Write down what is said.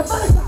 How about